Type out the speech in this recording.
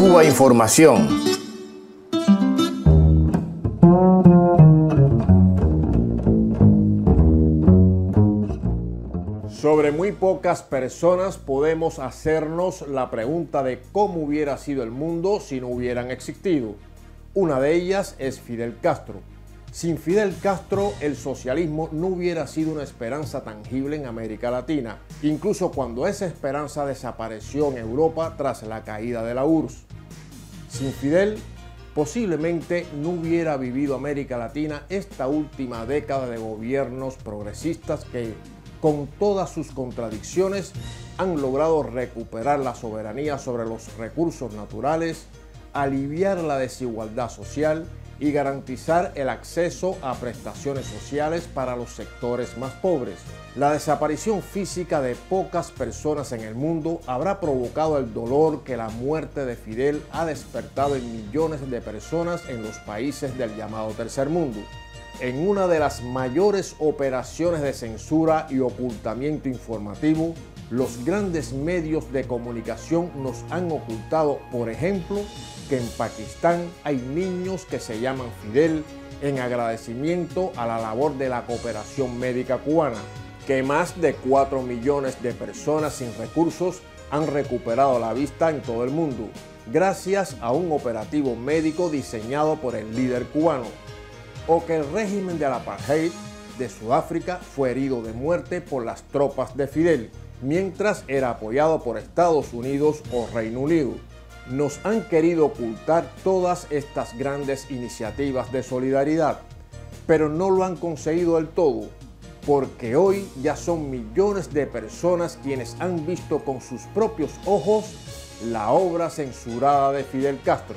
Cuba Información. Sobre muy pocas personas podemos hacernos la pregunta de cómo hubiera sido el mundo si no hubieran existido. Una de ellas es Fidel Castro. Sin Fidel Castro, el socialismo no hubiera sido una esperanza tangible en América Latina, incluso cuando esa esperanza desapareció en Europa tras la caída de la URSS. Sin Fidel, posiblemente no hubiera vivido América Latina esta última década de gobiernos progresistas que, con todas sus contradicciones, han logrado recuperar la soberanía sobre los recursos naturales, aliviar la desigualdad social y garantizar el acceso a prestaciones sociales para los sectores más pobres. La desaparición física de pocas personas en el mundo habrá provocado el dolor que la muerte de Fidel ha despertado en millones de personas en los países del llamado Tercer Mundo. En una de las mayores operaciones de censura y ocultamiento informativo, los grandes medios de comunicación nos han ocultado, por ejemplo, que en Pakistán hay niños que se llaman Fidel en agradecimiento a la labor de la cooperación médica cubana, que más de 4 millones de personas sin recursos han recuperado la vista en todo el mundo, gracias a un operativo médico diseñado por el líder cubano, o que el régimen de la apartheid de Sudáfrica fue herido de muerte por las tropas de Fidel, mientras era apoyado por Estados Unidos o Reino Unido. Nos han querido ocultar todas estas grandes iniciativas de solidaridad, pero no lo han conseguido del todo, porque hoy ya son millones de personas quienes han visto con sus propios ojos la obra censurada de Fidel Castro.